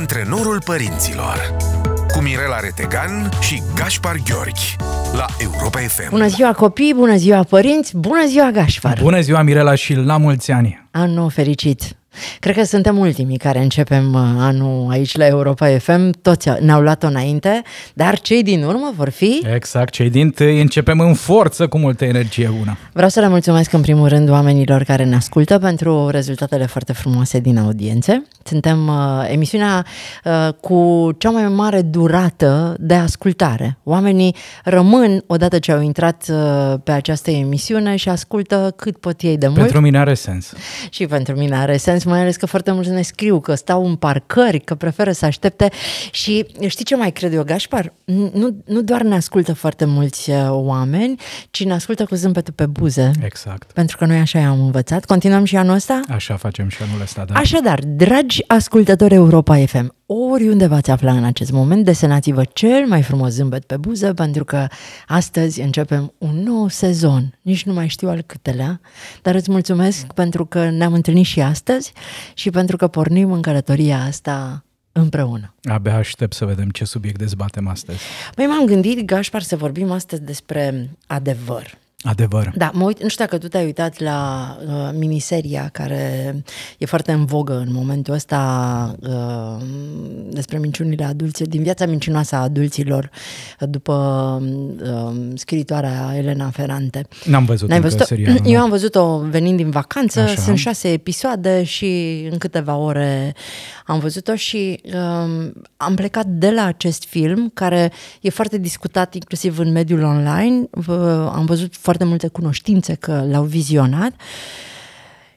Antrenorul Părinților cu Mirela Retegan și Gaspar Gheorghe la Europa FM. Bună ziua copii, bună ziua părinți, bună ziua Gaspar. Bună ziua Mirela și la mulți ani. Anul fericit. Cred că suntem ultimii care începem anul aici la Europa FM. Toți ne-au luat-o înainte, dar cei din urmă vor fi... Exact, cei din tâi începem în forță, cu multă energie una. Vreau să le mulțumesc în primul rând oamenilor care ne ascultă pentru rezultatele foarte frumoase din audiențe. Suntem emisiunea cu cea mai mare durată de ascultare. Oamenii rămân odată ce au intrat pe această emisiune și ascultă cât pot ei de mult. Pentru mine are sens. Și pentru mine are sens. Mai ales că foarte mulți ne scriu că stau în parcări, că preferă să aștepte. Și știi ce mai cred eu, Gaspar? Nu doar ne ascultă foarte mulți oameni, ci ne ascultă cu zâmbetul pe buze. Exact. Pentru că noi așa i-am învățat. Continuăm și anul ăsta? Așa facem și anul ăsta, da. Așadar, dragi ascultători Europa FM, oriunde v-ați afla în acest moment, desenați-vă cel mai frumos zâmbet pe buză, pentru că astăzi începem un nou sezon. Nici nu mai știu al câtelea, dar îți mulțumesc pentru că ne-am întâlnit și astăzi și pentru că pornim în călătoria asta împreună. Abia aștept să vedem ce subiect dezbatem astăzi. Păi m-am gândit, Gașpar, să vorbim astăzi despre adevăr. Adevăr. Da, mă uit, nu știu dacă tu te-ai uitat la miniseria care e foarte în vogă în momentul ăsta despre minciunile adulților, din viața mincinoasă a adulților, după scriitoarea Elena Ferrante. N-am văzut încă seria. Eu am văzut-o venind din vacanță. Așa. Sunt 6 episoade și în câteva ore am văzut-o și am plecat de la acest film care e foarte discutat inclusiv în mediul online. Am văzut foarte multe cunoștințe că l-au vizionat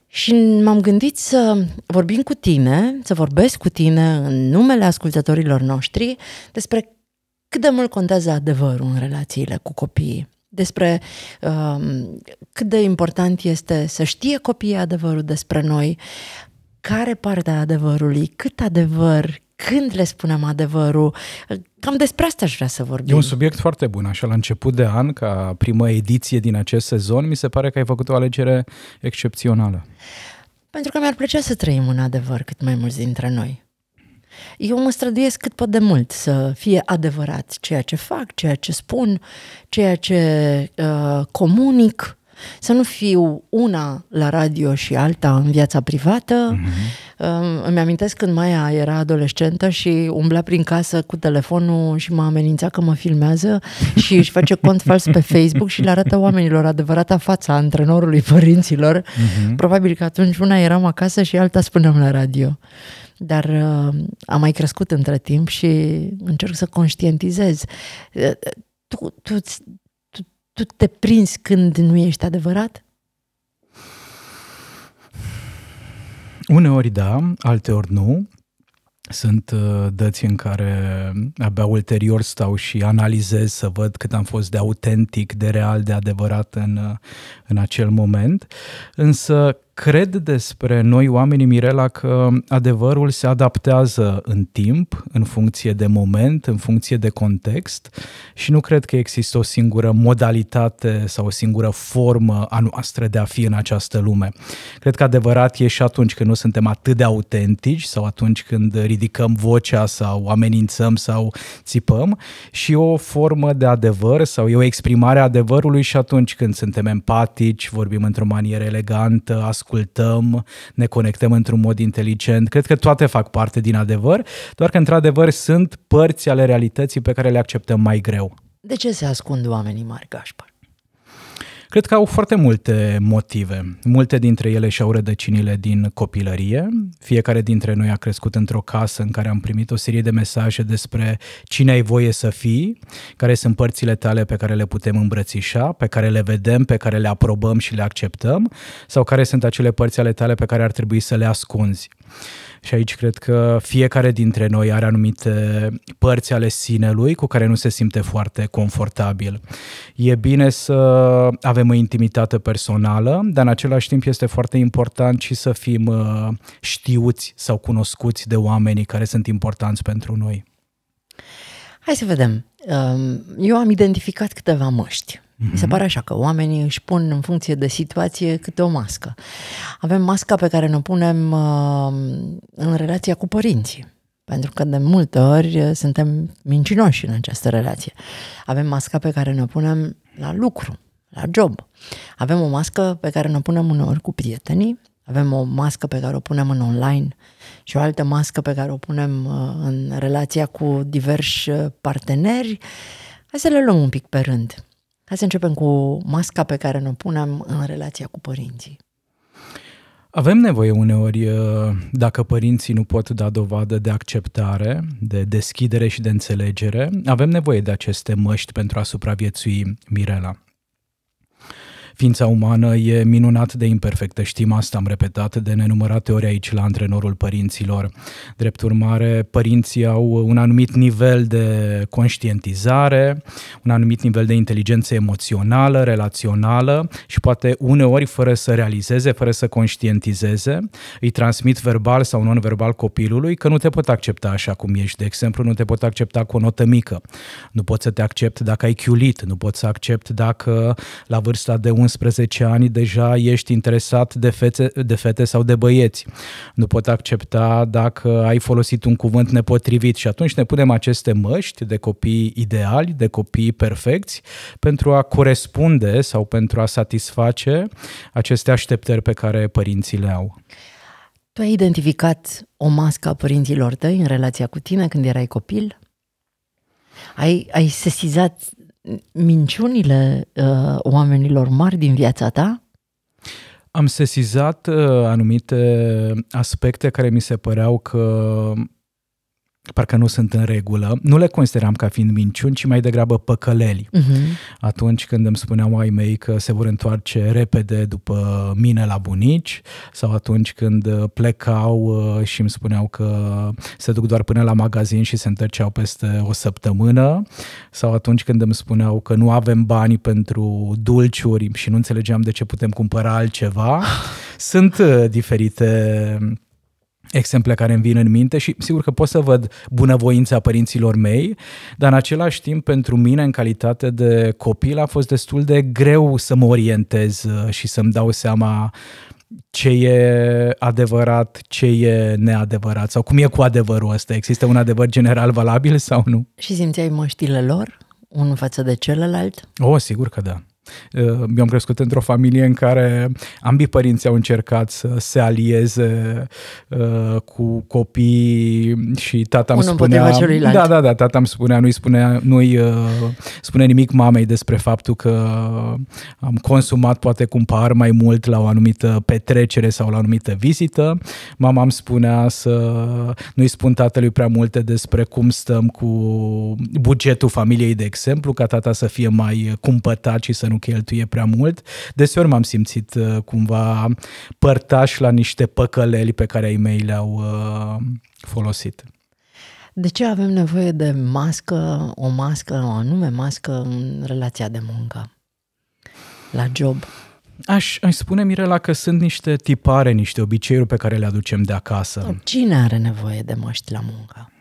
și m-am gândit să vorbim cu tine, să vorbesc cu tine în numele ascultătorilor noștri despre cât de mult contează adevărul în relațiile cu copiii, despre cât de important este să știe copiii adevărul despre noi, care parte a adevărului, cât adevăr, când le spunem adevărul. Cam despre asta aș vrea să vorbim. E un subiect foarte bun, așa la început de an, ca primă ediție din acest sezon, mi se pare că ai făcut o alegere excepțională. Pentru că mi-ar plăcea să trăim un adevăr cât mai mulți dintre noi. Eu mă străduiesc cât pot de mult să fie adevărat ceea ce fac, ceea ce spun, ceea ce comunic, să nu fiu una la radio și alta în viața privată. Îmi amintesc când Maia era adolescentă și umbla prin casă cu telefonul și mă amenința că mă filmează și își face cont fals pe Facebook și le arată oamenilor adevărata fața antrenorului părinților. Probabil că atunci una eram acasă și alta spuneam la radio. Dar am mai crescut între timp și încerc să conștientizez. Tu te prinzi când nu ești adevărat? Uneori da, alteori nu. Sunt dăți în care abia ulterior stau și analizez să văd cât am fost de autentic, de real, de adevărat în acel moment. Însă cred despre noi oamenii, Mirela, că adevărul se adaptează în timp, în funcție de moment, în funcție de context și nu cred că există o singură modalitate sau o singură formă a noastră de a fi în această lume. Cred că adevărat e și atunci când nu suntem atât de autentici sau atunci când ridicăm vocea sau amenințăm sau țipăm și o formă de adevăr sau e o exprimare a adevărului și atunci când suntem empatici, vorbim într-o manieră elegantă, ascultăm, ne conectăm într-un mod inteligent. Cred că toate fac parte din adevăr, doar că într-adevăr sunt părți ale realității pe care le acceptăm mai greu. De ce se ascund oamenii mari, Gașpar? Cred că au foarte multe motive. Multe dintre ele și-au rădăcinile din copilărie. Fiecare dintre noi a crescut într-o casă în care am primit o serie de mesaje despre cine ai voie să fii, care sunt părțile tale pe care le putem îmbrățișa, pe care le vedem, pe care le aprobăm și le acceptăm, sau care sunt acele părți ale tale pe care ar trebui să le ascunzi. Și aici cred că fiecare dintre noi are anumite părți ale sinelui cu care nu se simte foarte confortabil. E bine să avem o intimitate personală, dar în același timp este foarte important și să fim știuți sau cunoscuți de oamenii care sunt importanți pentru noi. Hai să vedem. Eu am identificat câteva măști. Mi se pare așa că oamenii își pun în funcție de situație câte o mască. Avem masca pe care ne punem în relația cu părinții. Pentru că de multe ori suntem mincinoși în această relație. Avem masca pe care ne-o punem la lucru, la job. Avem o mască pe care ne-o punem uneori cu prietenii, avem o mască pe care o punem în online și o altă mască pe care o punem în relația cu diversi parteneri. Hai să le luăm un pic pe rând. Hai să începem cu masca pe care ne-o punem în relația cu părinții. Avem nevoie uneori, dacă părinții nu pot da dovadă de acceptare, de deschidere și de înțelegere, avem nevoie de aceste măști pentru a supraviețui, Mirela. Ființa umană e minunat de imperfectă, știm asta, am repetat de nenumărate ori aici la Antrenorul Părinților. Drept urmare, părinții au un anumit nivel de conștientizare, un anumit nivel de inteligență emoțională, relațională și poate uneori, fără să realizeze, fără să conștientizeze, îi transmit verbal sau non-verbal copilului că nu te pot accepta așa cum ești, de exemplu, nu te pot accepta cu o notă mică, nu pot să te accept dacă ai chiulit, nu pot să accept dacă la vârsta de 11 ani deja ești interesat de fete sau de băieți. Nu pot accepta dacă ai folosit un cuvânt nepotrivit și atunci ne punem aceste măști de copii ideali, de copii perfecți, pentru a corespunde sau pentru a satisface aceste așteptări pe care părinții le au. Tu ai identificat o mască a părinților tăi în relația cu tine când erai copil? Ai sesizat minciunile oamenilor mari din viața ta? Am sesizat anumite aspecte care mi se păreau că parcă nu sunt în regulă. Nu le consideram ca fiind minciuni, ci mai degrabă păcăleli. Atunci când îmi spuneau ai mei că se vor întoarce repede după mine la bunici sau atunci când plecau și îmi spuneau că se duc doar până la magazin și se întorceau peste o săptămână sau atunci când îmi spuneau că nu avem bani pentru dulciuri și nu înțelegeam de ce putem cumpăra altceva. Sunt diferite exemple care îmi vin în minte și sigur că pot să văd bunăvoința părinților mei, dar în același timp pentru mine în calitate de copil a fost destul de greu să mă orientez și să-mi dau seama ce e adevărat, ce e neadevărat sau cum e cu adevărul ăsta. Există un adevăr general valabil sau nu? Și simțeai măștile lor, unul față de celălalt? O, sigur că da. Eu am crescut într-o familie în care ambii părinți au încercat să se alieze cu copii și tata îmi spunea, tata îmi spunea, nu-i spune nimic mamei despre faptul că am consumat poate cumpăr mai mult la o anumită petrecere sau la o anumită vizită. Mama îmi spunea să nu-i spun tatălui prea multe despre cum stăm cu bugetul familiei, de exemplu, ca tata să fie mai cumpătat și să nu cheltuie prea mult. Deseori m-am simțit cumva părtaș la niște păcăleli pe care ai mei le-au folosit. De ce avem nevoie de mască, o anume mască în relația de muncă, la job? Aș spune, Mirela, că sunt niște tipare, niște obiceiuri pe care le aducem de acasă. Cine are nevoie de măști la muncă?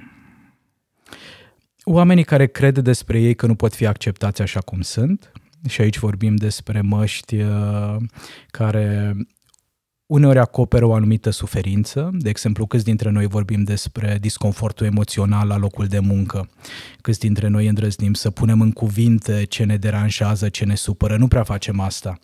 Oamenii care cred despre ei că nu pot fi acceptați așa cum sunt. Și aici vorbim despre măști care uneori acoperă o anumită suferință. De exemplu, câți dintre noi vorbim despre disconfortul emoțional la locul de muncă? Câți dintre noi îndrăznim să punem în cuvinte ce ne deranjează, ce ne supără? Nu prea facem asta.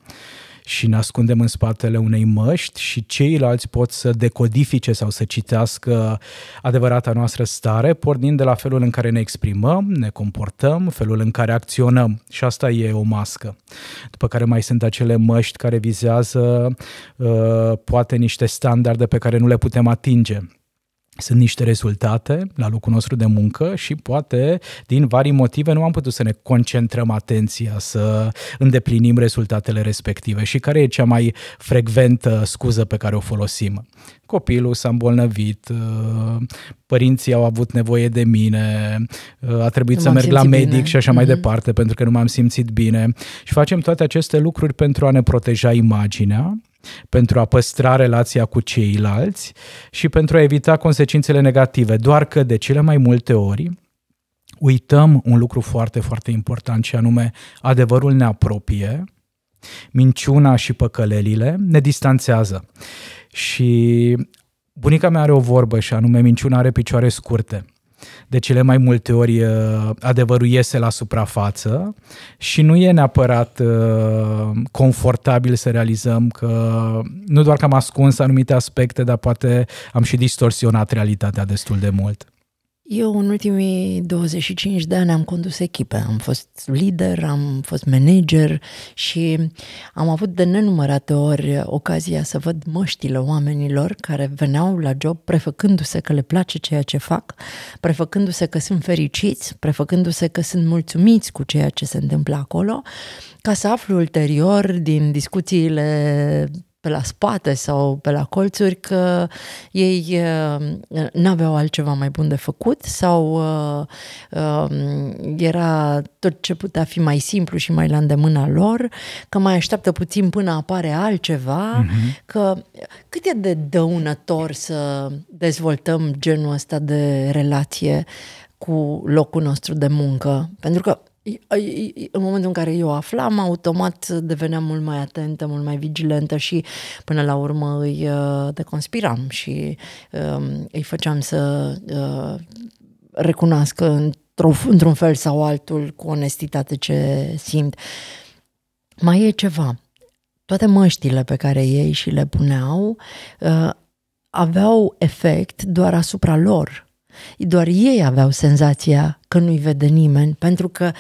Și ne ascundem în spatele unei măști și ceilalți pot să decodifice sau să citească adevărata noastră stare, pornind de la felul în care ne exprimăm, ne comportăm, felul în care acționăm. Și asta e o mască. După care mai sunt acele măști care vizează poate niște standarde pe care nu le putem atinge. Sunt niște rezultate la locul nostru de muncă și poate din vari motive nu am putut să ne concentrăm atenția, să îndeplinim rezultatele respective. Și care e cea mai frecventă scuză pe care o folosim? Copilul s-a îmbolnăvit, părinții au avut nevoie de mine, a trebuit să merg la medic și așa mai departe pentru că nu m-am simțit bine. Și facem toate aceste lucruri pentru a ne proteja imaginea, pentru a păstra relația cu ceilalți și pentru a evita consecințele negative. Doar că de cele mai multe ori uităm un lucru foarte, foarte important și anume adevărul ne apropie, minciuna și păcălelile ne distanțează. Și Bunica mea are o vorbă și anume, minciuna are picioare scurte. De cele mai multe ori adevărul iese la suprafață și nu e neapărat confortabil să realizăm că nu doar că am ascuns anumite aspecte, dar poate am și distorsionat realitatea destul de mult. Eu în ultimii 25 de ani am condus echipe, am fost lider, am fost manager și am avut de nenumărate ori ocazia să văd măștile oamenilor care veneau la job prefăcându-se că le place ceea ce fac, prefăcându-se că sunt fericiți, prefăcându-se că sunt mulțumiți cu ceea ce se întâmplă acolo, ca să aflu ulterior din discuțiile pe la spate sau pe la colțuri că ei n-aveau altceva mai bun de făcut sau era tot ce putea fi mai simplu și mai la îndemâna lor, că mai așteaptă puțin până apare altceva, că cât e de dăunător să dezvoltăm genul ăsta de relație cu locul nostru de muncă, pentru că în momentul în care eu aflam, automat deveneam mult mai atentă, mult mai vigilentă și până la urmă îi deconspiram și îi făceam să recunoască într-un fel sau altul cu onestitate ce simt. Mai e ceva. Toate măștile pe care ei și le puneau aveau efect doar asupra lor. Doar ei aveau senzația că nu-i vede nimeni, pentru că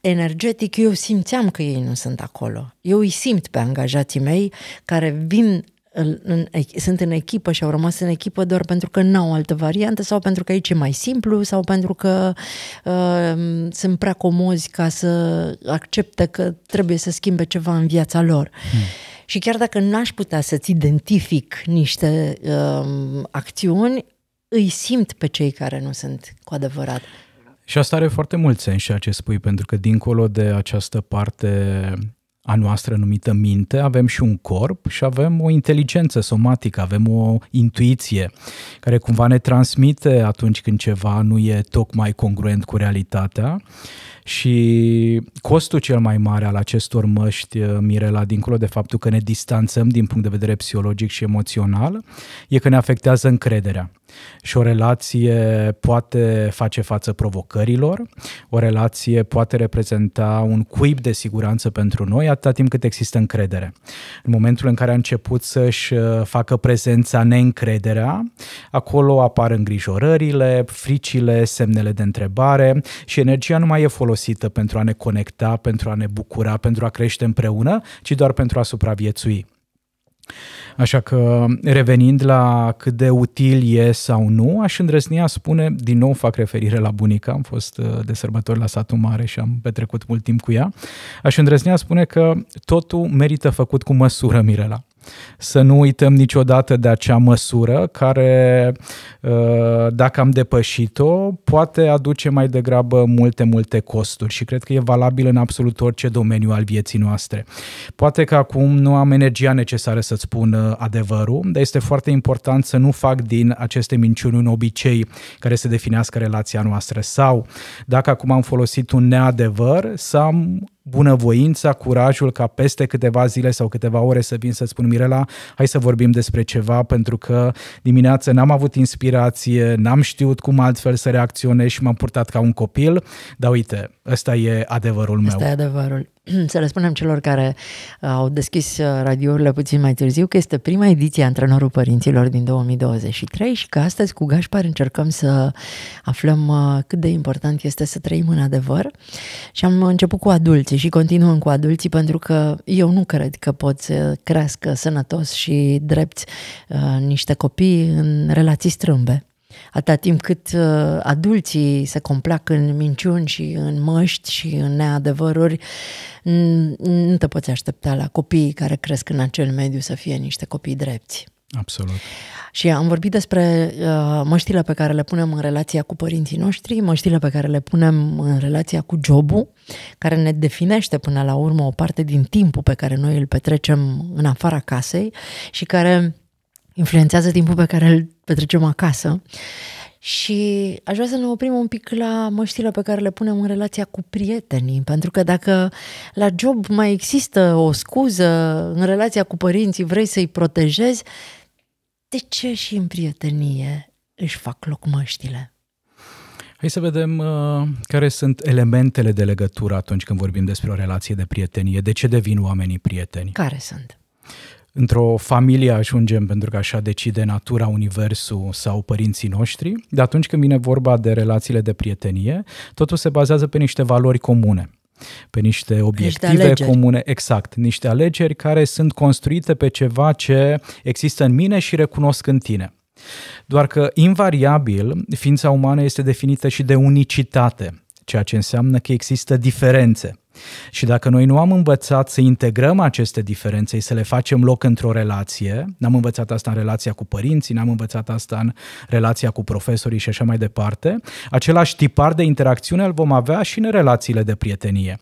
energetic eu simțeam că ei nu sunt acolo. Eu îi simt pe angajații mei care vin, sunt în echipă și au rămas în echipă doar pentru că n-au altă variantă sau pentru că aici e mai simplu sau pentru că sunt prea comozi ca să accepte că trebuie să schimbe ceva în viața lor. Și chiar dacă n-aș putea să-ți identific niște acțiuni, îi simt pe cei care nu sunt cu adevărat. Și asta are foarte mult sens ceea ce spui, pentru că dincolo de această parte a noastră numită minte, avem și un corp și avem o inteligență somatică, avem o intuiție care cumva ne transmite atunci când ceva nu e tocmai congruent cu realitatea. Și costul cel mai mare al acestor măști, Mirela, dincolo de faptul că ne distanțăm din punct de vedere psihologic și emoțional, e că ne afectează încrederea. Și o relație poate face față provocărilor, o relație poate reprezenta un cuib de siguranță pentru noi atâta timp cât există încredere. În momentul în care a început să-și facă prezența neîncrederea, acolo apar îngrijorările, fricile, semnele de întrebare și energia nu mai e folosită pentru a ne conecta, pentru a ne bucura, pentru a crește împreună, ci doar pentru a supraviețui. Așa că, revenind la cât de util e sau nu, aș îndrăzni a spune, din nou fac referire la bunica, am fost de sărbători la satul mare și am petrecut mult timp cu ea, aș îndrăzni a spune că totul merită făcut cu măsură, Mirela. Să nu uităm niciodată de acea măsură care, dacă am depășit-o, poate aduce mai degrabă multe costuri și cred că e valabil în absolut orice domeniu al vieții noastre. Poate că acum nu am energia necesară să-ți spun adevărul, dar este foarte important să nu fac din aceste minciuni un obicei care să definească relația noastră sau, dacă acum am folosit un neadevăr, să am bunăvoința, curajul ca peste câteva zile sau câteva ore să vin să-ți spun: Mirela, hai să vorbim despre ceva, pentru că dimineața n-am avut inspirație, n-am știut cum altfel să reacționez și m-am purtat ca un copil, dar uite, ăsta e adevărul meu. Ăsta e adevărul. Să le spunem celor care au deschis radiourile puțin mai târziu că este prima ediție a Antrenorul Părinților din 2023 și că astăzi cu Gaspar încercăm să aflăm cât de important este să trăim în adevăr și am început cu adulții și continuăm cu adulții, pentru că eu nu cred că pot să crească sănătos și drept niște copii în relații strâmbe. Atâta timp cât adulții se complac în minciuni și în măști și în neadevăruri, nu te poți aștepta la copiii care cresc în acel mediu să fie niște copii drepți. Absolut. Și am vorbit despre măștile pe care le punem în relația cu părinții noștri, măștile pe care le punem în relația cu jobul, care ne definește până la urmă o parte din timpul pe care noi îl petrecem în afara casei și care influențează timpul pe care îl petrecem acasă. Și aș vrea să ne oprim un pic la măștile pe care le punem în relația cu prietenii, pentru că dacă la job mai există o scuză, în relația cu părinții vrei să-i protejezi, de ce și în prietenie își fac loc măștile? Hai să vedem care sunt elementele de legătură atunci când vorbim despre o relație de prietenie. De ce devin oamenii prieteni? Care sunt? Într-o familie ajungem pentru că așa decide natura, universul sau părinții noștri, de atunci când vine vorba de relațiile de prietenie, totul se bazează pe niște valori comune, pe niște obiective comune, exact, niște alegeri care sunt construite pe ceva ce există în mine și recunosc în tine. Doar că, invariabil, ființa umană este definită și de unicitate, ceea ce înseamnă că există diferențe. Și dacă noi nu am învățat să integrăm aceste diferențe, să le facem loc într-o relație, n-am învățat asta în relația cu părinții, n-am învățat asta în relația cu profesorii și așa mai departe, același tipar de interacțiune îl vom avea și în relațiile de prietenie.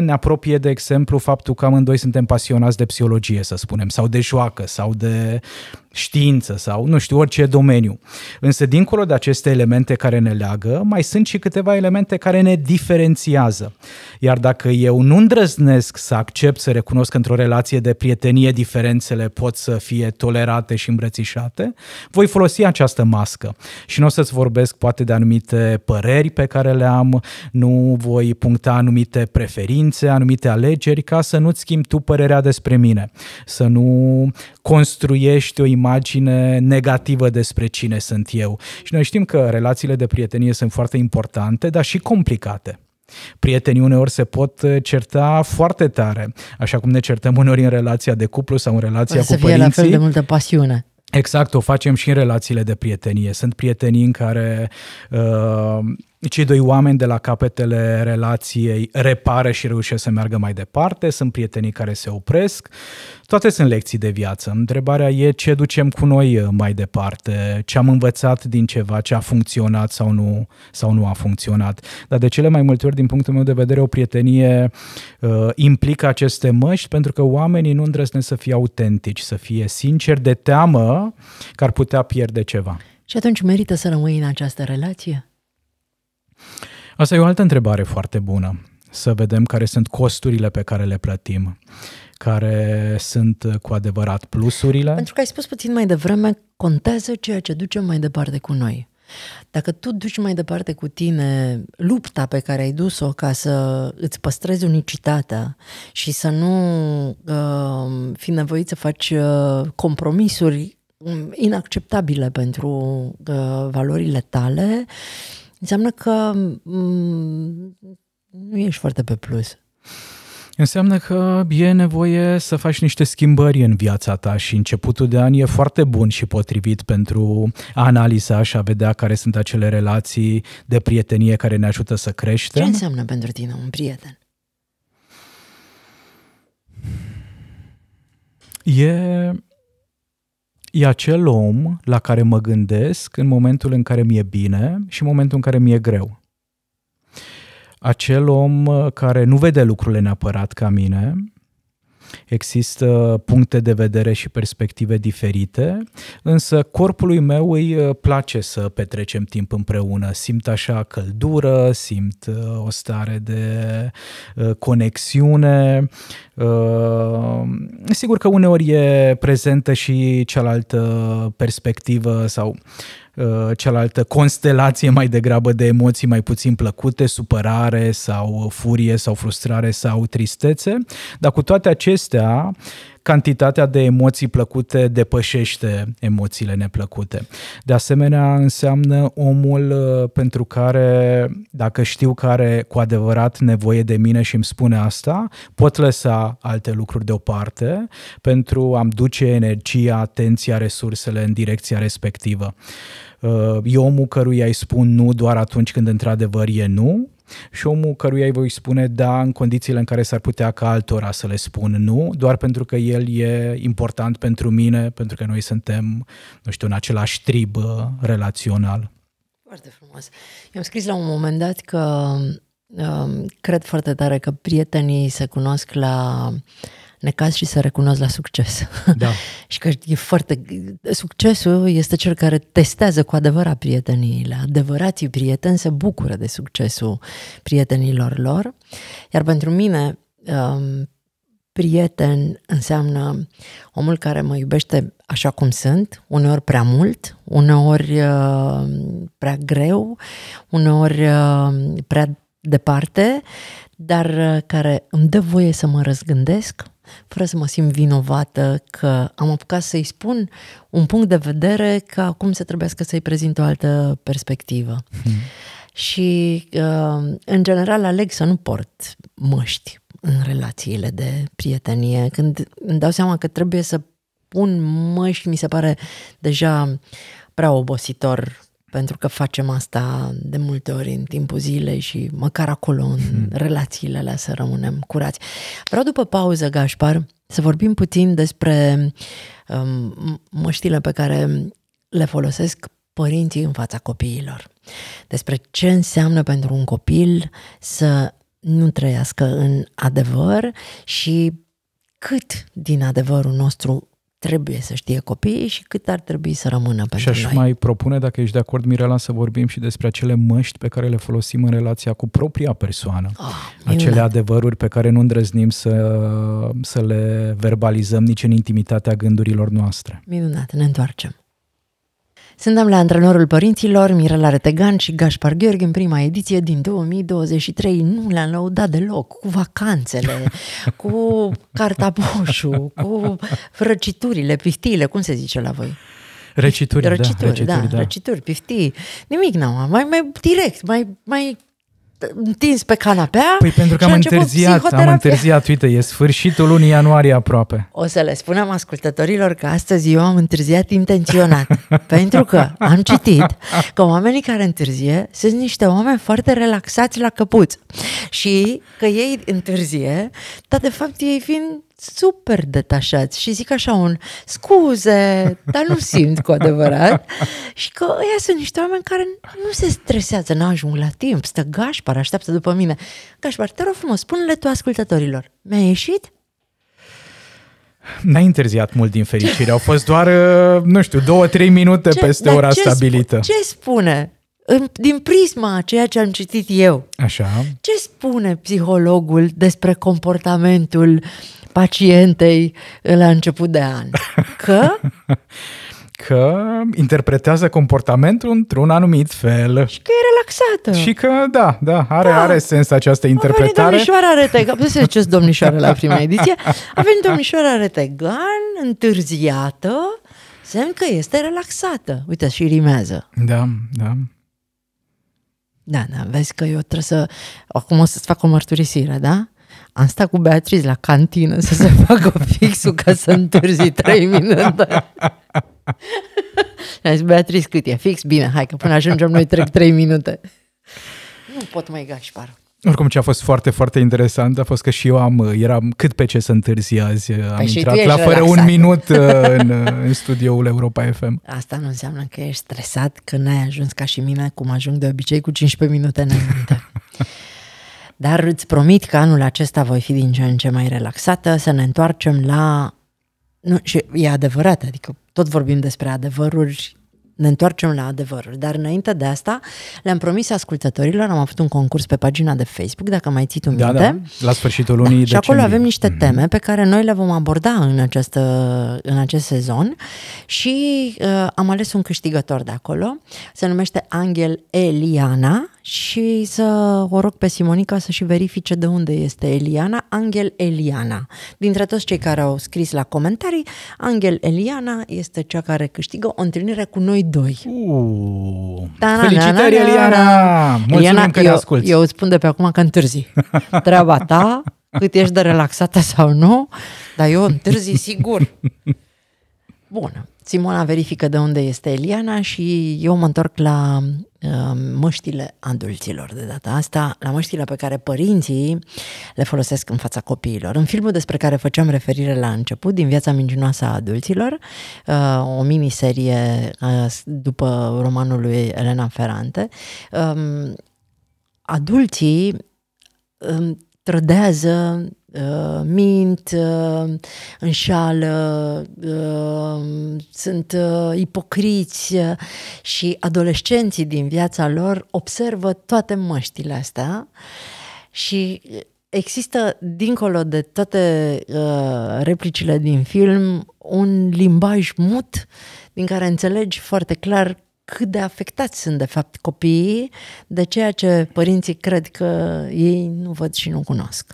Ne apropie, de exemplu, faptul că amândoi suntem pasionați de psihologie, să spunem, sau de joacă, sau de știință, sau nu știu, orice domeniu. Însă, dincolo de aceste elemente care ne leagă, mai sunt și câteva elemente care ne diferențiază. Iar dacă eu nu îndrăznesc să accept, să recunosc într-o relație de prietenie, diferențele pot să fie tolerate și îmbrățișate, voi folosi această mască. Și nu o să-ți vorbesc poate de anumite păreri pe care le am, nu voi puncta anumite preferințe, anumite alegeri, ca să nu-ți schimbi tu părerea despre mine, să nu construiești o imagine negativă despre cine sunt eu. Și noi știm că relațiile de prietenie sunt foarte importante, dar și complicate. Prietenii uneori se pot certa foarte tare, așa cum ne certăm uneori în relația de cuplu sau în relația cu părinții. Să fie la fel de multă pasiune. Exact, o facem și în relațiile de prietenie. Sunt prietenii în care cei doi oameni de la capetele relației repară și reușesc să meargă mai departe, sunt prietenii care se opresc. Toate sunt lecții de viață. Întrebarea e ce ducem cu noi mai departe, ce am învățat din ceva, ce a funcționat sau nu a funcționat. Dar de cele mai multe ori, din punctul meu de vedere, o prietenie implică aceste măști pentru că oamenii nu îndrăznesc să fie autentici, să fie sinceri, de teamă că ar putea pierde ceva. Și atunci merită să rămâi în această relație? Asta e o altă întrebare foarte bună. Să vedem care sunt costurile pe care le plătim, care sunt cu adevărat plusurile. Pentru că ai spus puțin mai devreme, contează ceea ce ducem mai departe cu noi. Dacă tu duci mai departe cu tine lupta pe care ai dus-o ca să îți păstrezi unicitatea și să nu fi nevoit să faci compromisuri inacceptabile pentru valorile tale, înseamnă că nu ești foarte pe plus. Înseamnă că e nevoie să faci niște schimbări în viața ta și începutul de an e foarte bun și potrivit pentru a analiza și a vedea care sunt acele relații de prietenie care ne ajută să creștem. Ce înseamnă pentru tine un prieten? E acel om la care mă gândesc în momentul în care mi-e bine și în momentul în care mi-e greu. Acel om care nu vede lucrurile neapărat ca mine, există puncte de vedere și perspective diferite, însă corpului meu îi place să petrecem timp împreună. Simt așa căldură, simt o stare de conexiune. Sigur că uneori e prezentă și cealaltă perspectivă sau cealaltă constelație mai degrabă de emoții mai puțin plăcute, supărare sau furie sau frustrare sau tristețe, dar cu toate acestea cantitatea de emoții plăcute depășește emoțiile neplăcute. De asemenea, înseamnă omul pentru care, dacă știu că are cu adevărat nevoie de mine și îmi spune asta, pot lăsa alte lucruri deoparte pentru a-mi duce energia, atenția, resursele în direcția respectivă. E omul căruia îi spun nu doar atunci când într-adevăr e nu, și omul căruia îi voi spune da în condițiile în care s-ar putea ca altora să le spun nu, doar pentru că el e important pentru mine, pentru că noi suntem, nu știu, în același trib relațional. Foarte frumos. I-am scris la un moment dat că cred foarte tare că prietenii se cunosc la necaz și se recunosc la succes. Da. Și că e foarte... Succesul este cel care testează cu adevărat prieteniile. Adevărații prieteni se bucură de succesul prietenilor lor. Iar pentru mine, Prieten înseamnă omul care mă iubește așa cum sunt, uneori prea mult, uneori prea greu, uneori prea departe, dar care îmi dă voie să mă răzgândesc, fără să mă simt vinovată că am apucat să-i spun un punct de vedere că acum se trebuiască să-i prezint o altă perspectivă. Și, în general, aleg să nu port măști în relațiile de prietenie. Când îmi dau seama că trebuie să pun măști, mi se pare deja prea obositor, pentru că facem asta de multe ori în timpul zilei și măcar acolo, în relațiile alea, să rămânem curați. Vreau după pauză, Gaspar, să vorbim puțin despre măștile pe care le folosesc părinții în fața copiilor. Despre ce înseamnă pentru un copil să nu trăiască în adevăr și cât din adevărul nostru trebuie să știe copiii și cât ar trebui să rămână pentru noi. Și aș mai propune, dacă ești de acord, Mirela, să vorbim și despre acele măști pe care le folosim în relația cu propria persoană. Acele adevăruri pe care nu îndrăznim să le verbalizăm nici în intimitatea gândurilor noastre. Minunat, ne întoarcem. Suntem la Antrenorul Părinților, Mirela Retegan și Gaspar Gheorghe, în prima ediție din 2023. Nu le-am lăudat deloc cu vacanțele, cu cartapoșul, cu răciturile, piftiile, cum se zice la voi? Răcituri, piftii, nimic n-am, mai direct, mai întins pe canapea. Păi pentru că am întârziat, uite, e sfârșitul lunii ianuarie aproape. O să le spunem ascultătorilor că astăzi eu am întârziat intenționat, pentru că am citit că oamenii care întârzie sunt niște oameni foarte relaxați la căpuț și că ei întârzie, dar de fapt ei fiind super detașați și zic așa un scuze, dar nu simt cu adevărat, și că ăia sunt niște oameni care nu se stresează, n-ajung la timp, stă Gașpar, așteaptă după mine. Gașpar, te rog frumos, spune-le tu ascultătorilor, mi-a ieșit? N-ai întârziat mult, din fericire, au fost doar, nu știu, 2-3 minute peste ora stabilită. Ce spune? Din prisma a ceea ce am citit eu. Așa. Ce spune psihologul despre comportamentul pacientei la început de an? Că interpretează comportamentul într-un anumit fel. Și că e relaxată. Și că, are sens această interpretare. A venit domnișoara Retegan, să ziceți domnișoara la prima ediție, a venit domnișoara Retegan, întârziată, semn că este relaxată. Uite, și rimează. Da, vezi că eu trebuie să... Acum o să-ți fac o mărturisire, da? Am stat cu Beatriz la cantină să se facă fixul ca să întârzi 3 minute. Și am zis, Beatriz, cât e fix? Bine, hai că până ajungem noi trec 3 minute. Nu pot mai Gașpar. Oricum, ce a fost foarte, foarte interesant a fost că și eu eram cât pe ce să întârzi azi. Am intrat la fără relaxat. Un minut în studioul Europa FM. Asta nu înseamnă că ești stresat, că n-ai ajuns ca și mine, cum ajung de obicei cu 15 minute înainte. Dar îți promit că anul acesta voi fi din ce în ce mai relaxată, să ne întoarcem la... Nu, și e adevărat, adică tot vorbim despre adevăruri, ne întoarcem la adevăruri. Dar înainte de asta, le-am promis ascultătorilor, am avut un concurs pe pagina de Facebook, dacă mai ții tu minte. La sfârșitul lunii decembrie. Și acolo avem niște teme pe care noi le vom aborda în acest sezon și am ales un câștigător de acolo, se numește Angel Eliana. Și să o rog pe Simonica să și verifice de unde este Eliana. Angel Eliana. Dintre toți cei care au scris la comentarii, Angel Eliana este cea care câștigă o întâlnire cu noi doi. Felicitări, Eliana! Mulțumim că ne asculți! Eu îți spun de pe acum că întârzi. Treaba ta, cât ești de relaxată sau nu, dar eu întârzi sigur. Bună. Simona verifică de unde este Eliana și eu mă întorc la măștile adulților de data asta, la măștile pe care părinții le folosesc în fața copiilor. În filmul despre care făceam referire la început, din Viața mincinoasă a adulților, o miniserie după romanul lui Elena Ferrante, adulții trădează, mint, înșală, sunt ipocriți și adolescenții din viața lor observă toate măștile astea și Există, dincolo de toate replicile din film, un limbaj mut din care înțelegi foarte clar cât de afectați sunt, de fapt, copiii de ceea ce părinții cred că ei nu văd și nu cunosc.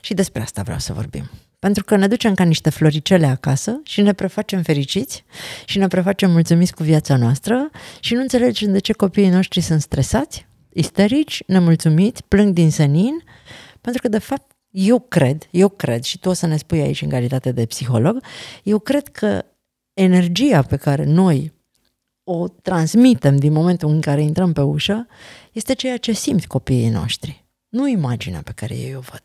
Și despre asta vreau să vorbim. Pentru că ne ducem ca niște floricele acasă și ne prefacem fericiți și ne prefacem mulțumiți cu viața noastră și nu înțelegem de ce copiii noștri sunt stresați, isterici, nemulțumiți, plâng din senin, pentru că, de fapt, eu cred, și tu o să ne spui aici în calitate de psiholog, eu cred că energia pe care noi o transmitem din momentul în care intrăm pe ușă este ceea ce simt copiii noștri, nu imaginea pe care ei o văd.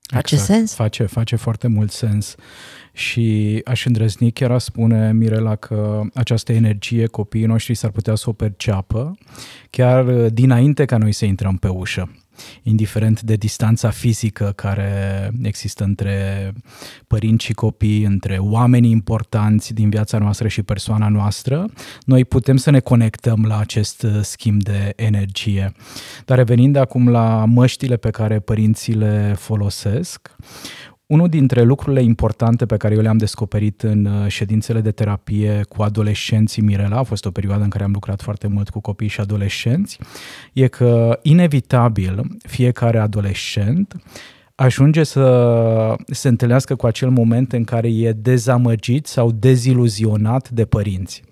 Face sens? Face foarte mult sens și aș îndrăzni chiar a spune, Mirela, că această energie copiii noștri s-ar putea să o perceapă chiar dinainte ca noi să intrăm pe ușă, indiferent de distanța fizică care există între părinți și copii, între oamenii importanți din viața noastră și persoana noastră, noi putem să ne conectăm la acest schimb de energie. Dar revenind acum la măștile pe care părinții le folosesc, unul dintre lucrurile importante pe care eu le-am descoperit în ședințele de terapie cu adolescenții, Mirela, a fost o perioadă în care am lucrat foarte mult cu copii și adolescenți, e că inevitabil fiecare adolescent ajunge să se întâlnească cu acel moment în care e dezamăgit sau deziluzionat de părinți.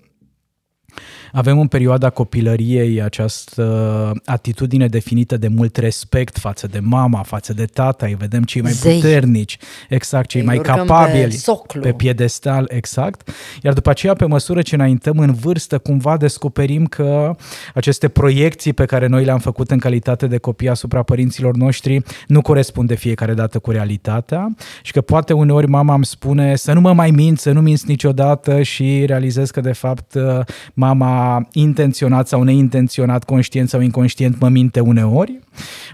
Avem în perioada copilăriei această atitudine definită de mult respect față de mama, față de tata, îi vedem cei mai puternici, exact, cei mai capabili, pe piedestal, exact. Iar după aceea, pe măsură ce înaintăm în vârstă, cumva descoperim că aceste proiecții pe care noi le-am făcut în calitate de copii asupra părinților noștri nu corespund de fiecare dată cu realitatea și că poate uneori mama îmi spune să nu mă mai minți, să nu minți niciodată și realizez că de fapt mama intenționat sau neintenționat, conștient sau inconștient, mă minte uneori.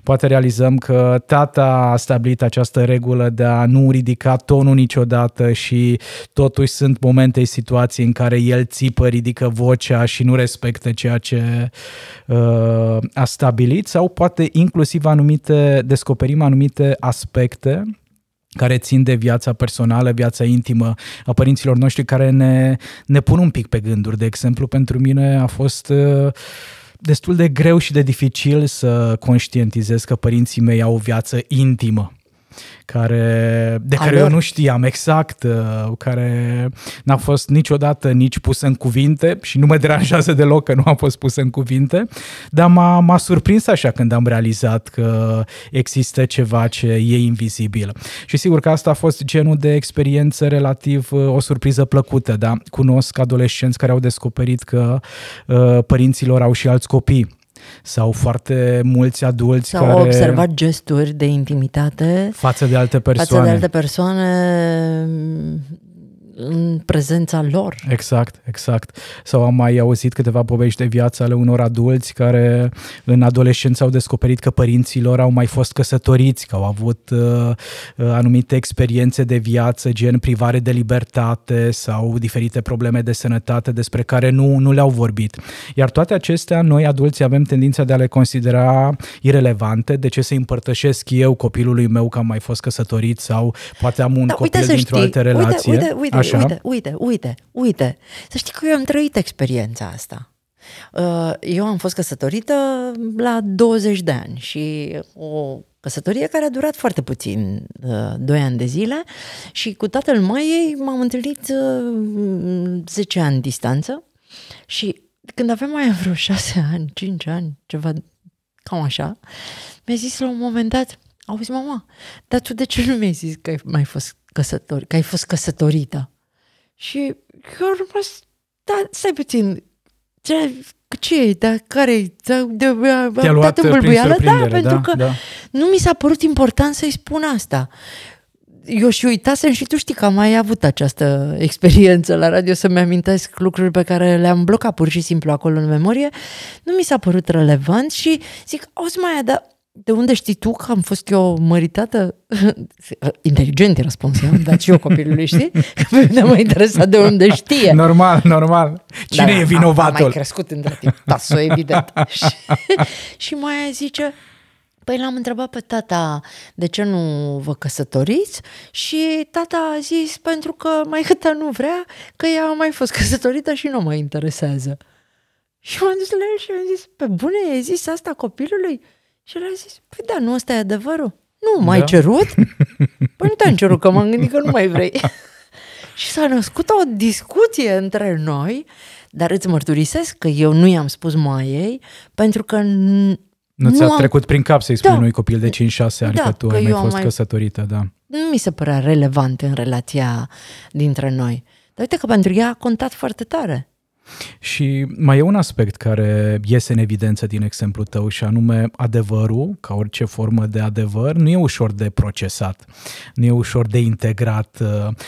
Poate realizăm că tata a stabilit această regulă de a nu ridica tonul niciodată și totuși sunt momente, situații în care el țipă, ridică vocea și nu respectă ceea ce a stabilit, sau poate inclusiv descoperim anumite aspecte care țin de viața personală, viața intimă a părinților noștri, care ne pun un pic pe gânduri. De exemplu, pentru mine a fost destul de greu și de dificil să conștientizez că părinții mei au o viață intimă, de care eu nu știam exact, care n-a fost niciodată nici pusă în cuvinte și nu mă deranjează deloc că nu a fost pusă în cuvinte, dar m-a surprins așa când am realizat că există ceva ce e invizibil. Și sigur că asta a fost genul de experiență, relativ o surpriză plăcută, dar cunosc adolescenți care au descoperit că părinților au și alți copii, sau foarte mulți adulți care au observat gesturi de intimitate față de alte persoane în prezența lor. Exact, exact. Sau am mai auzit câteva povești de viață ale unor adulți care în adolescență au descoperit că părinții lor au mai fost căsătoriți, că au avut anumite experiențe de viață, gen privare de libertate sau diferite probleme de sănătate despre care nu le-au vorbit. Iar toate acestea, noi adulți avem tendința de a le considera irelevante. De ce să împărtășesc eu copilului meu că am mai fost căsătorit sau poate am un copil dintr-o altă relație? Uite. Uite, să știi că eu am trăit experiența asta. Eu am fost căsătorită la 20 de ani și o căsătorie care a durat foarte puțin, 2 ani de zile, și cu tatăl maiei m-am întâlnit 10 ani distanță și când aveam mai vreo 6 ani, 5 ani, ceva cam așa, mi-a zis la un moment dat: auzi, mama, dar tu de ce nu mi-ai zis că ai mai fost că ai fost căsătorită? Și eu am rămas, da, stai puțin, ce e, dar care-i, te-a luat prin surprindere, pentru că nu mi s-a părut important să-i spun asta. Eu și uitasem, și tu știi că am mai avut această experiență la radio, să-mi amintesc lucruri pe care le-am blocat pur și simplu acolo în memorie, nu mi s-a părut relevant și zic: auzi, Maia, dar de unde știi tu că am fost eu măritată? Inteligent e răspunsul, am dat și eu copilului, știi? Că pe mine m-a interesat de unde știe. Normal. Cine e vinovatul? Am mai crescut între timp, tasul, evident. Și Maia zice: Păi l-am întrebat pe tata de ce nu vă căsătoriți și tata a zis pentru că maică-ta nu vrea, că ea a mai fost căsătorită și nu mă interesează. Și m-am dus la el și am zis, pe bune, i-ai zis asta copilului? Și el a zis, păi da, nu, ăsta e adevărul. Nu, m-ai cerut? Păi nu te-am cerut, că m-am gândit că nu mai vrei. Și s-a născut o discuție între noi, dar îți mărturisesc că eu nu i-am spus maiei, pentru că... Nu ți-a trecut prin cap să-i spui unui copil de 5-6 ani că tu ai mai fost căsătorită, da. Nu mi se părea relevant în relația dintre noi. Dar uite că pentru ea a contat foarte tare. Și mai e un aspect care iese în evidență din exemplul tău și anume adevărul, ca orice formă de adevăr, nu e ușor de procesat, nu e ușor de integrat.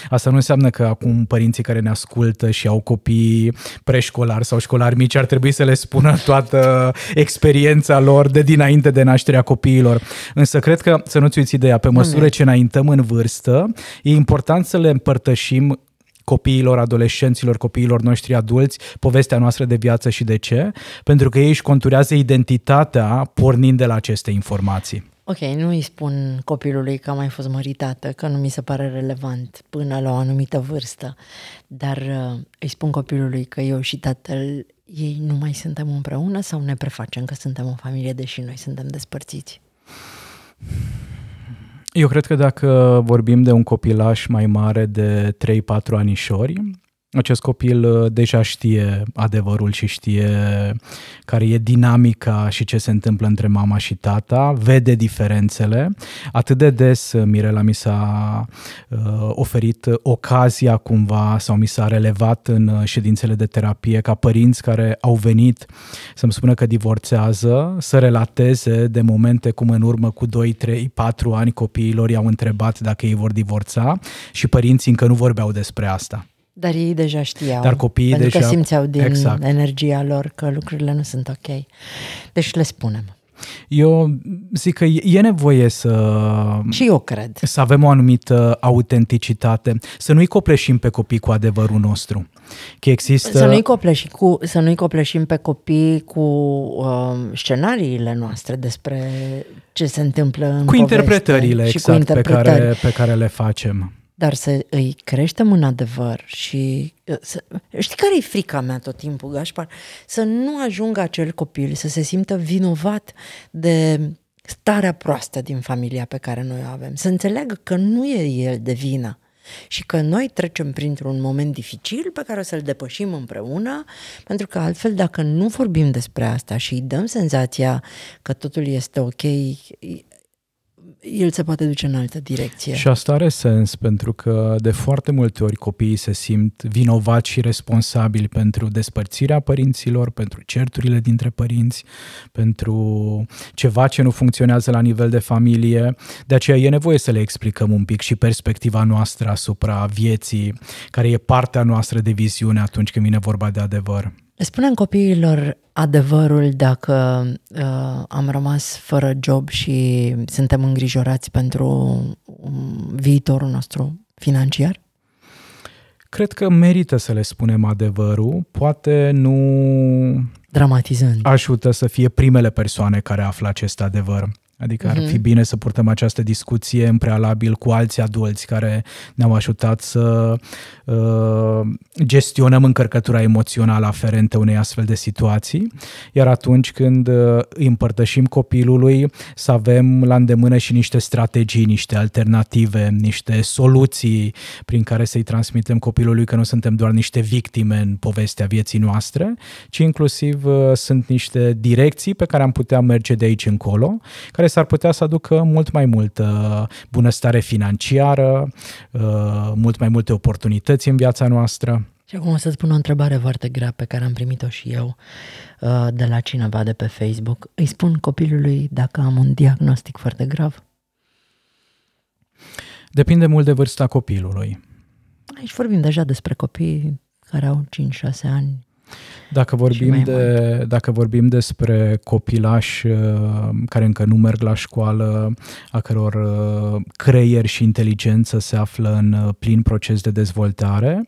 Asta nu înseamnă că acum părinții care ne ascultă și au copii preșcolari sau școlari mici ar trebui să le spună toată experiența lor de dinainte de nașterea copiilor. Însă cred că, să nu-ți uiți ideea, pe măsură ce înaintăm în vârstă, e important să le împărtășim copiilor, adolescenților, copiilor noștri adulți, povestea noastră de viață. Și de ce? Pentru că ei își conturează identitatea pornind de la aceste informații. Ok, nu îi spun copilului că am mai fost măritată, că nu mi se pare relevant până la o anumită vârstă, dar îi spun copilului că eu și tatăl ei nu mai suntem împreună sau ne prefacem că suntem o familie deși noi suntem despărțiți? Eu cred că dacă vorbim de un copilaș mai mare de 3-4 anișori, acest copil deja știe adevărul și știe care e dinamica și ce se întâmplă între mama și tata, vede diferențele. Atât de des Mirela mi s-a oferit ocazia cumva sau mi s-a relevat în ședințele de terapie ca părinți care au venit să-mi spună că divorțează, să relateze de momente cum în urmă cu 2, 3, 4 ani copiilor i-au întrebat dacă ei vor divorța și părinții încă nu vorbeau despre asta. Dar ei deja știau, dar copiii pentru deja... că simțeau din energia lor că lucrurile nu sunt ok. Deci le spunem. Eu zic că e nevoie să... Și eu cred. Să avem o anumită autenticitate, să nu-i copleșim pe copii cu adevărul nostru. Că există... să nu-i copleșim pe copii cu scenariile noastre despre ce se întâmplă în poveste. Cu interpretările, exact, cu interpretări. pe care le facem. Dar să îi creștem în adevăr și... știi care e frica mea tot timpul, Gaspar? Să nu ajungă acel copil să se simtă vinovat de starea proastă din familia pe care noi o avem. Să înțeleagă că nu e el de vină și că noi trecem printr-un moment dificil pe care o să-l depășim împreună, pentru că altfel dacă nu vorbim despre asta și îi dăm senzația că totul este ok... el se poate duce în altă direcție. Și asta are sens, pentru că de foarte multe ori copiii se simt vinovați și responsabili pentru despărțirea părinților, pentru certurile dintre părinți, pentru ceva ce nu funcționează la nivel de familie. De aceea e nevoie să le explicăm un pic și perspectiva noastră asupra vieții, care e partea noastră de viziune atunci când vine vorba de adevăr. Spunem copiilor adevărul dacă am rămas fără job și suntem îngrijorați pentru viitorul nostru financiar? Cred că merită să le spunem adevărul, poate nu... dramatizând. Ajută să fie primele persoane care află acest adevăr. Adică ar fi bine să purtăm această discuție în prealabil cu alți adulți care ne-au ajutat să gestionăm încărcătura emoțională aferentă unei astfel de situații, iar atunci când îi împărtășim copilului să avem la îndemână și niște strategii, niște alternative, niște soluții prin care să-i transmitem copilului că nu suntem doar niște victime în povestea vieții noastre, ci inclusiv sunt niște direcții pe care am putea merge de aici încolo, care s-ar putea să aducă mult mai multă bunăstare financiară, mult mai multe oportunități în viața noastră. Și acum o să-ți pun o întrebare foarte grea pe care am primit-o și eu de la cineva de pe Facebook. Îi spun copilului dacă am un diagnostic foarte grav? Depinde mult de vârsta copilului. Aici vorbim deja despre copii care au 5-6 ani. Dacă vorbim despre copilași care încă nu merg la școală, a căror creier și inteligență se află în plin proces de dezvoltare,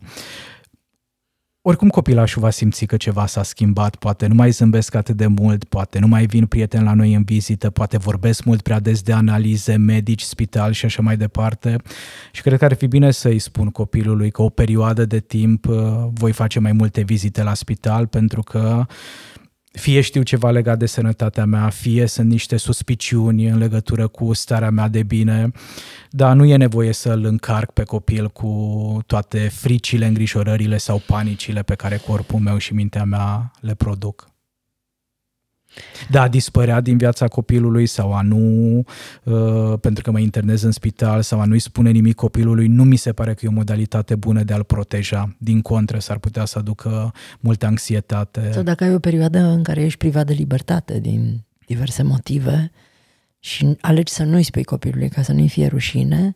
oricum copilașul va simți că ceva s-a schimbat, poate nu mai zâmbesc atât de mult, poate nu mai vin prieteni la noi în vizită, poate vorbesc mult prea des de analize, medici, spital și așa mai departe. Și cred că ar fi bine să-i spun copilului că o perioadă de timp voi face mai multe vizite la spital, pentru că fie știu ceva legat de sănătatea mea, fie sunt niște suspiciuni în legătură cu starea mea de bine, dar nu e nevoie să-l încarc pe copil cu toate fricile, îngrijorările sau panicile pe care corpul meu și mintea mea le produc. Da, dispărea din viața copilului sau a nu, pentru că mă internez în spital, sau a nu-i spune nimic copilului, nu mi se pare că e o modalitate bună de a-l proteja. Din contră, s-ar putea să aducă multă anxietate. Sau dacă ai o perioadă în care ești privat de libertate din diverse motive și alegi să nu-i spui copilului ca să nu-i fie rușine,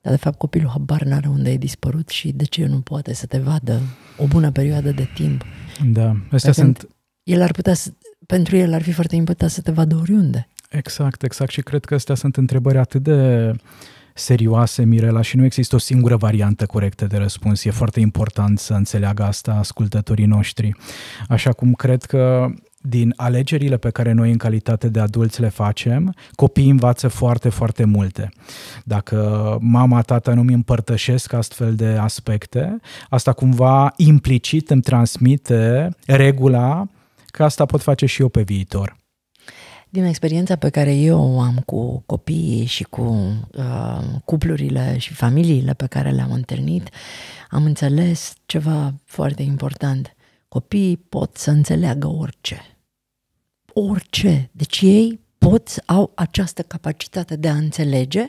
dar de fapt copilul habar n-are unde ai dispărut și de ce nu poate să te vadă o bună perioadă de timp. Da, astea sunt... El ar putea să... Pentru el ar fi foarte important să te vadă oriunde. Exact, exact. Și cred că astea sunt întrebări atât de serioase, Mirela, și nu există o singură variantă corectă de răspuns. E foarte important să înțeleagă asta ascultătorii noștri. Așa cum cred că din alegerile pe care noi în calitate de adulți le facem, copiii învață foarte, foarte multe. Dacă mama, tata nu-mi împărtășesc astfel de aspecte, asta cumva implicit îmi transmite regula că asta pot face și eu pe viitor. Din experiența pe care eu o am cu copiii și cu cuplurile și familiile pe care le-am întâlnit, am înțeles ceva foarte important. Copiii pot să înțeleagă orice. Orice. Deci ei au această capacitate de a înțelege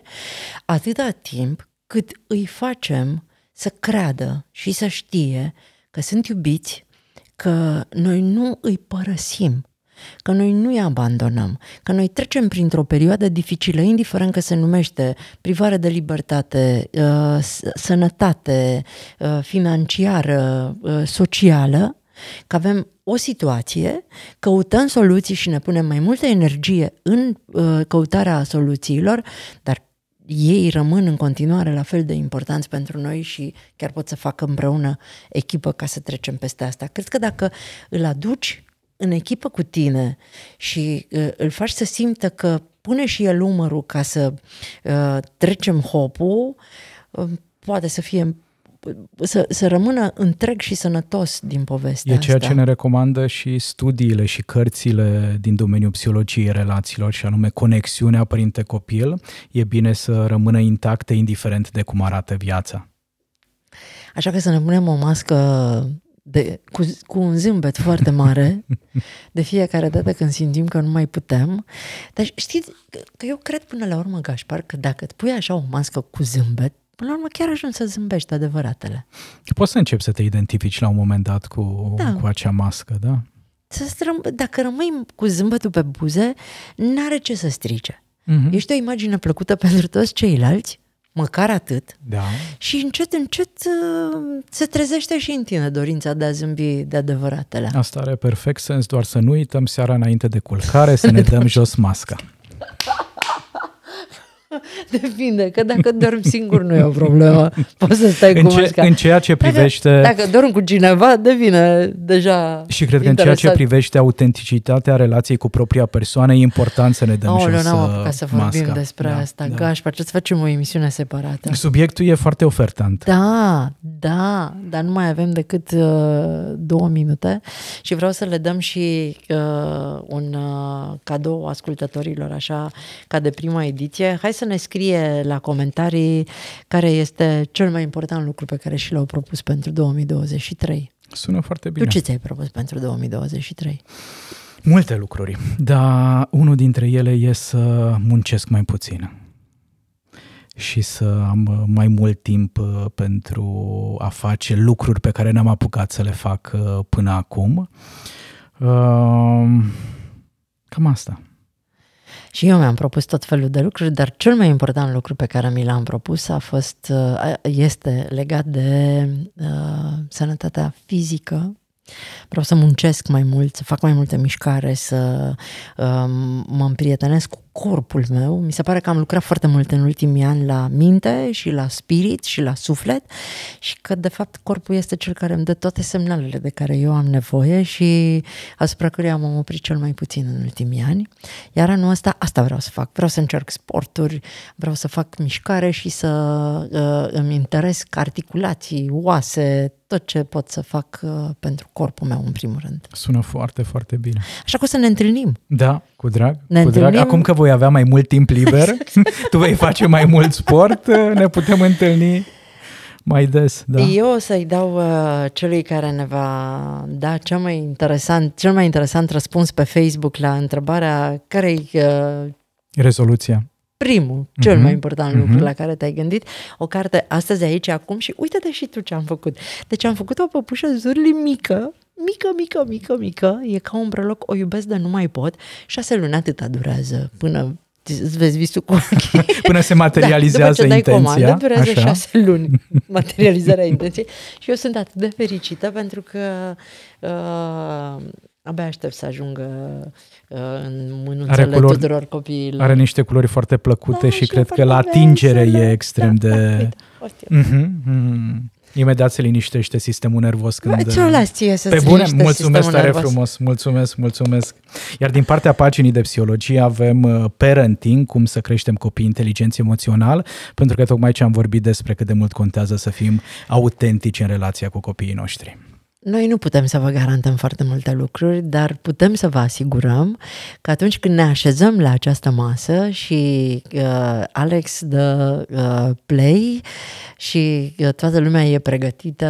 atâta timp cât îi facem să creadă și să știe că sunt iubiți, că noi nu îi părăsim, că noi nu îi abandonăm, că noi trecem printr-o perioadă dificilă, indiferent că se numește privare de libertate, sănătate financiară, socială, că avem o situație, căutăm soluții și ne punem mai multă energie în căutarea soluțiilor, dar ei rămân în continuare la fel de importanți pentru noi și chiar pot să facă împreună echipă ca să trecem peste asta. Cred că dacă îl aduci în echipă cu tine și îl faci să simtă că pune și el umărul ca să trecem hopul, poate să fie... Să rămână întreg și sănătos din povestea asta. E ceea ce ne recomandă și studiile și cărțile din domeniul psihologiei relațiilor, și anume conexiunea părinte-copil. E bine să rămână intactă, indiferent de cum arată viața. Așa că să ne punem o mască cu un zâmbet foarte mare de fiecare dată când simțim că nu mai putem. Dar știți că eu cred până la urmă, Gaspar, că dacă îți pui așa o mască cu zâmbet, până la urmă chiar ajungi să zâmbești adevăratele. Poți să începi să te identifici la un moment dat cu acea mască, da? Dacă rămâi cu zâmbetul pe buze, n-are ce să strice. Ești o imagine plăcută pentru toți ceilalți, măcar atât, da. Și încet, încet se trezește și în tine dorința de a zâmbi de adevăratele. Asta are perfect sens, doar să nu uităm seara înainte de culcare să ne dăm jos masca. Depinde, că dacă dormi singur nu e o problemă. Poți să stai cu masca. În ceea ce privește... Dacă dormi cu cineva, devine deja... Și cred că în ceea ce privește autenticitatea relației cu propria persoană, e important să ne dăm jos masca. N-am apucat să vorbim despre asta. Da. Gașpar, ce-ți facem o emisiune separată? Subiectul e foarte ofertant. Da, dar nu mai avem decât 2 minute și vreau să le dăm și un cadou ascultătorilor, așa ca de prima ediție. Hai să ne scrie la comentarii care este cel mai important lucru pe care și l-au propus pentru 2023. Sună foarte bine. Tu ce ți-ai propus pentru 2023? Multe lucruri, dar unul dintre ele e să muncesc mai puțin și să am mai mult timp pentru a face lucruri pe care n-am apucat să le fac până acum. Cam asta. Și eu mi-am propus tot felul de lucruri, dar cel mai important lucru pe care mi l-am propus este legat de sănătatea fizică. Vreau să muncesc mai mult, să fac mai multă mișcare, să mă împrietenesc cu corpul meu. Mi se pare că am lucrat foarte mult în ultimii ani la minte și la spirit și la suflet și că, de fapt, corpul este cel care îmi dă toate semnalele de care eu am nevoie și asupra căruia m-am oprit cel mai puțin în ultimii ani. Iar anul ăsta, asta vreau să fac. Vreau să încerc sporturi, vreau să fac mișcare și să îmi întăresc articulații, oase, tot ce pot să fac pentru corpul meu, în primul rând. Sună foarte, foarte bine. Așa că o să ne întâlnim. Da, cu drag. Cu drag. Acum că voi avea mai mult timp liber, tu vei face mai mult sport, ne putem întâlni mai des. Da. Eu o să-i dau celui care ne va da cel mai interesant răspuns pe Facebook la întrebarea care-i... rezoluția. Primul, cel mai important lucru la care te-ai gândit, o carte astăzi, aici, acum și uite-te și tu ce am făcut. Deci am făcut o păpușă zurli mică, e ca un breloc, o iubesc de nu mai pot, 6 luni atâta durează până îți vezi visul cu ochii. Până se materializează intenția. După ce dai comandă, durează 6 luni materializarea intenției și eu sunt atât de fericită pentru că abia aștept să ajungă în mânuțele tuturor copiilor. Are niște culori foarte plăcute și cred că la atingere e extrem de... Imediat se liniștește sistemul nervos când... Pe bune, mulțumesc tare frumos, mulțumesc. Iar din partea paginii de psihologie avem parenting, cum să creștem copii inteligenți emoțional, pentru că tocmai ce am vorbit despre cât de mult contează să fim autentici în relația cu copiii noștri. Noi nu putem să vă garantăm foarte multe lucruri, dar putem să vă asigurăm că atunci când ne așezăm la această masă și Alex dă play și toată lumea e pregătită,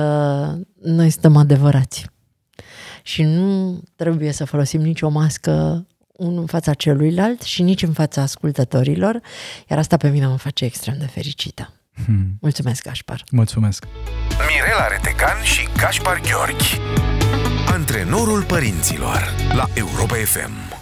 noi suntem adevărați. Și nu trebuie să folosim nicio mască unul în fața celuilalt și nici în fața ascultătorilor, iar asta pe mine mă face extrem de fericită. Mulțumesc, Gaspar. Mulțumesc. Mirela Retegan și Gaspar Gheorghe, Antrenorul Părinților, la Europa FM.